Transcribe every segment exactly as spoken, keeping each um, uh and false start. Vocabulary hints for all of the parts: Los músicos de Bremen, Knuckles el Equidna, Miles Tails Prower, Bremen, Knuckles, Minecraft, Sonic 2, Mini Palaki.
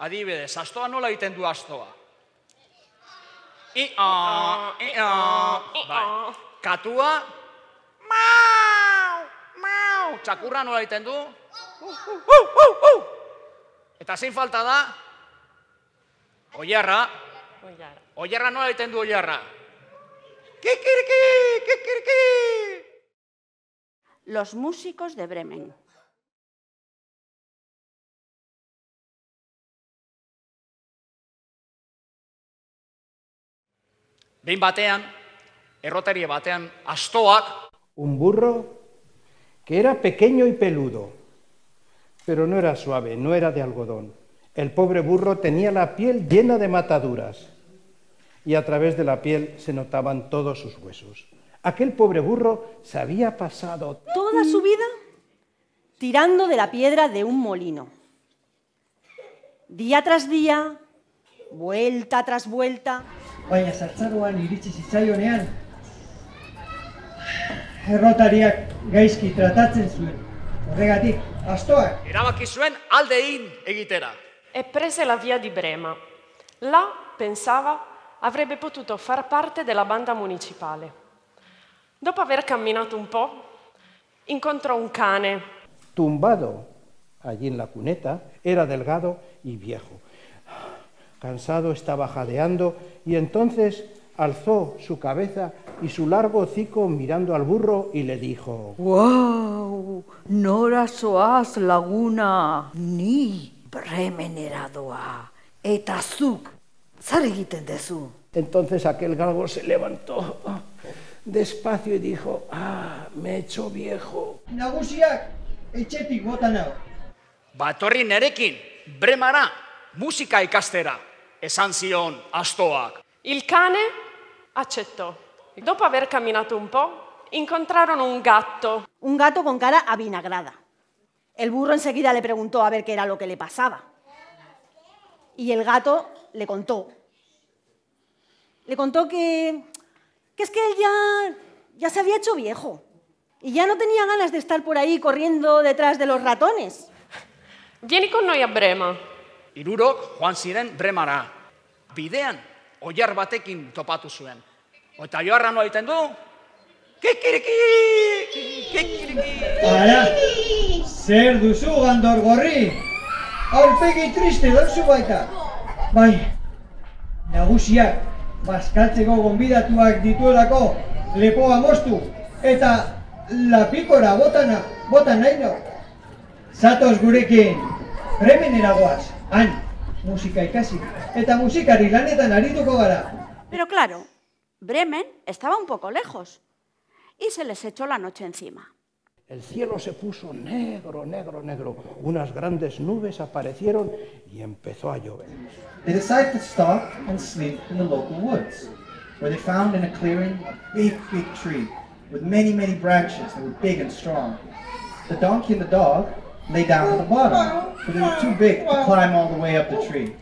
Adibidez, astoa nola egiten du astoa? I-o, i-o, i-o. Katua? Mau, mau. Txakurra nola egiten du? Eta zein falta da? Oiarra. Oiarra nola egiten du oiarra? Kikiriki, kikiriki. Los músicos de Bremen. Behin batean, erroterie batean, astoak... Un burro que era pequeño y peludo, pero no era suave, no era de algodón. El pobre burro tenía la piel llena de mataduras y a través de la piel se notaban todos sus huesos. Aquel pobre burro se había pasado toda su vida tirando de la piedra de un molino. Día tras día, vuelta tras vuelta... Baina zartzaroan iritsi zitzaionean, errotariak gaizki tratatzen zuen. Horregatik, astoak. Erabaki zuen aldein egitera. E prese la via di Brema. Là, pensava, avrebbe potuto far parte della banda municipale. Dopo aver camminato un po', incontrò un cane. Tumbado allí en la cuneta, era delgado y viejo. Cansado, estaba jadeando y entonces alzó su cabeza y su largo hocico mirando al burro y le dijo: ¡Wow! Nora zoaz laguna, ni bremeneradoa, eta zuk, zer egiten dezu. Entonces aquel galgo se levantó despacio y dijo: ¡Ah, me he hecho viejo! Nagusiak, etxetik bota nau. Batorri nerekin, Bremara, musika ikastera. Esan zion astoak. Il cane accettò. Dopo aver camminato un po', incontrarono un gatto. Un gato con cara avinagrada. El burro enseguida le preguntó a ver qué era lo que le pasaba. Y el gato le contó. Le contó que, que es que él ya, ya se había hecho viejo. Y ya no tenía ganas de estar por ahí corriendo detrás de los ratones. Vieni con noi a Brema. Hirurok joan ziren Bremara. Bidean, oiar batekin topatu zuen. Eta joarra nola egiten du? Kikiriki! Kikiriki! Ara, zer duzu, gandor gorri? Aurpegi triste duzu baita. Bai, nagusiak, bazkaltzeko gonbidatuak dituelako, lepoa moztu, eta lapikora botana, botan nahi no. Zatoz gurekin, Bremenera goaz. Han, música y casi. Eta musikari lanetan arituko gara. Pero claro, Bremen estaba un poco lejos y se les echó la noche encima. El cielo se puso negro, negro, negro. Unas grandes nubes aparecieron y empezó a llover. They decided to stop and sleep in the local woods, where they found in a clearing a big, big tree with many, many branches that were big and strong. The donkey and the dog lay down at the bottom, but they were too big to climb all the way up the tree.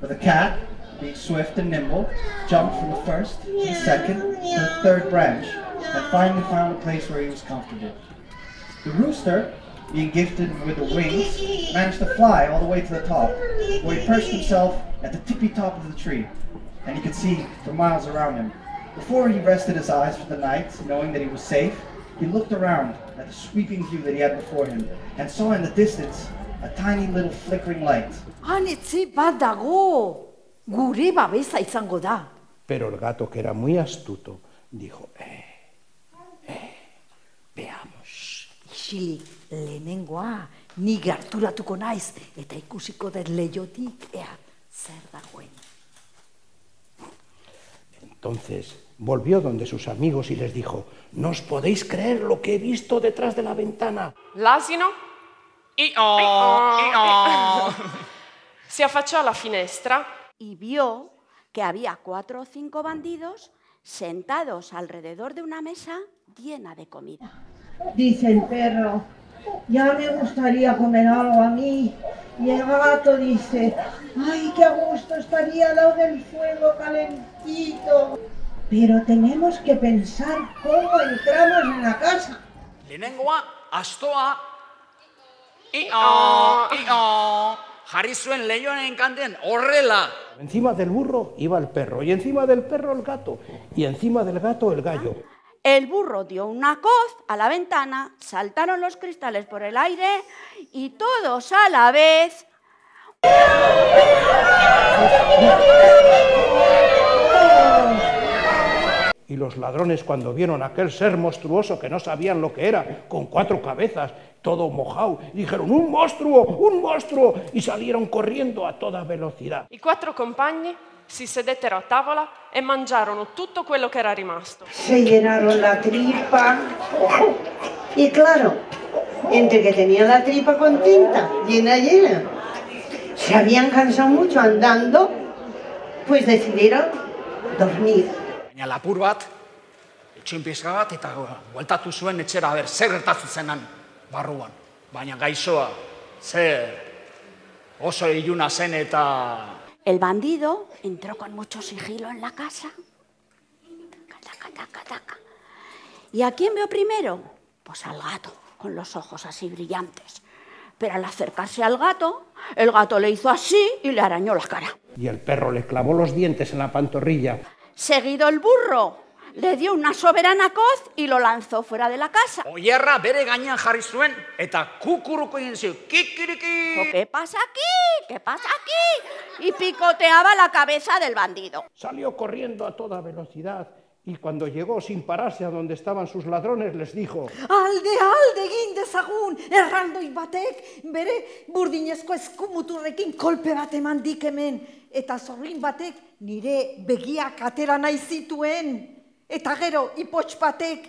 But the cat, being swift and nimble, jumped from the first to the second to the third branch, and finally found a place where he was comfortable. The rooster, being gifted with the wings, managed to fly all the way to the top, where he perched himself at the tippy top of the tree, and he could see for miles around him. Before he rested his eyes for the night, knowing that he was safe, he looked around at the sweeping view that he had before him and saw in the distance a tiny little flickering light. Anetzi bat dago, gure babesa izango da. Pero el gato, que era muy astuto, dijo: eh, eh, veamos. Isilik, lehenengoa, ni gerturatuko naiz eta ikusiko dut leiotik ea zer dagoen. Entonces volvió donde sus amigos y les dijo: no os podéis creer lo que he visto detrás de la ventana. L'asino se affacciò alla finestra y vio que había cuatro o cinco bandidos sentados alrededor de una mesa llena de comida. Dice el perro: ya me gustaría comer algo a mí. Y el gato dice: ay, qué a gusto estaría al lado del fuego calentito. Pero tenemos que pensar cómo entramos en la casa. Lehenengoa, astoa, i-o, i-o. jarri zuen lehioan enkanten, horrela. Encima del burro iba el perro, y encima del perro el gato, y encima del gato el gallo. El burro dio una coz a la ventana, saltaron los cristales por el aire y todos a la vez... Y los ladrones, cuando vieron aquel ser monstruoso que no sabían lo que era, con cuatro cabezas, todo mojado, dijeron ¡un monstruo, un monstruo! Y salieron corriendo a toda velocidad. I quattro compagni si sedettero a tavola e mangiarono tutto quello che era rimasto. Se llenaron la tripa y claro, entre que tenían la tripa contenta, llena, llena, se habían cansado mucho andando, pues decidieron dormir. Baina lapur bat, etxin pizka bat, eta gueltatu zuen etxera, ber, zer gertatu zenan barruan. Baina gaizoa, zer oso iluna zen eta... El bandido entró con mucho sigilo en la casa. Taca, taca, taca. ¿Y a quién vio primero? Pues al gato, con los ojos así brillantes. Pero al acercarse al gato, el gato le hizo así y le arañó la cara. Y el perro le clavó los dientes en la pantorrilla. Seguido el burro, le dio una soberana coz y lo lanzó fuera de la casa. Oierra bere gainean jarri zuen eta kukuruko egin zuen, kikiriki. ¿Qué pasa aquí? ¿Qué pasa aquí? Y picoteaba la cabeza del bandido. Salió corriendo a toda velocidad y cuando llegó sin pararse a donde estaban sus ladrones les dijo: Alde, alde, gindezagun, erraldoi batek, bere burdinezko eskumuturrekin kolpe bat eman dik hemen. Eta zorrin batek nire begiak atera nahi zituen. Eta gero ipotx batek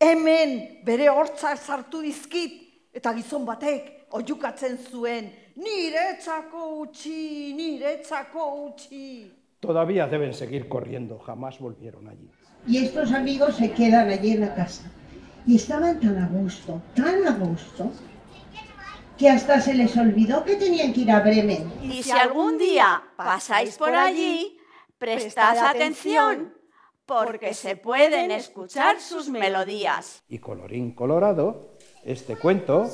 hemen bere hortza sartu dizkit. Eta gizon batek oiukatzen zuen. Niretzako utzi, niretzako utzi. Todavía deben seguir corriendo, jamás volvieron allí. Y estos amigos se quedan allí en la casa. Y estaban tan a gusto, tan a gusto, que hasta se les olvidó que tenían que ir a Bremen. Y si algún día pasáis por allí, prestad atención, porque se pueden escuchar sus melodías. Y colorín colorado, este cuento...